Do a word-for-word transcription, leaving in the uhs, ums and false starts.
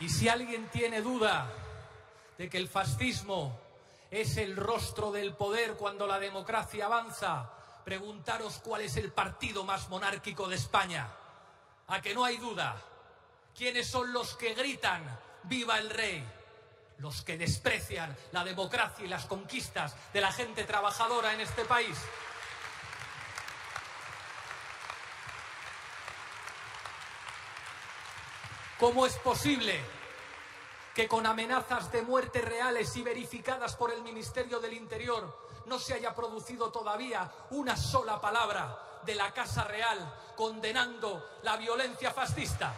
Y si alguien tiene duda de que el fascismo es el rostro del poder cuando la democracia avanza, preguntaros cuál es el partido más monárquico de España. ¿A que no hay duda? ¿Quiénes son los que gritan ¡viva el rey! Los que desprecian la democracia y las conquistas de la gente trabajadora en este país. ¿Cómo es posible que con amenazas de muerte reales y verificadas por el Ministerio del Interior no se haya producido todavía una sola palabra de la Casa Real condenando la violencia fascista?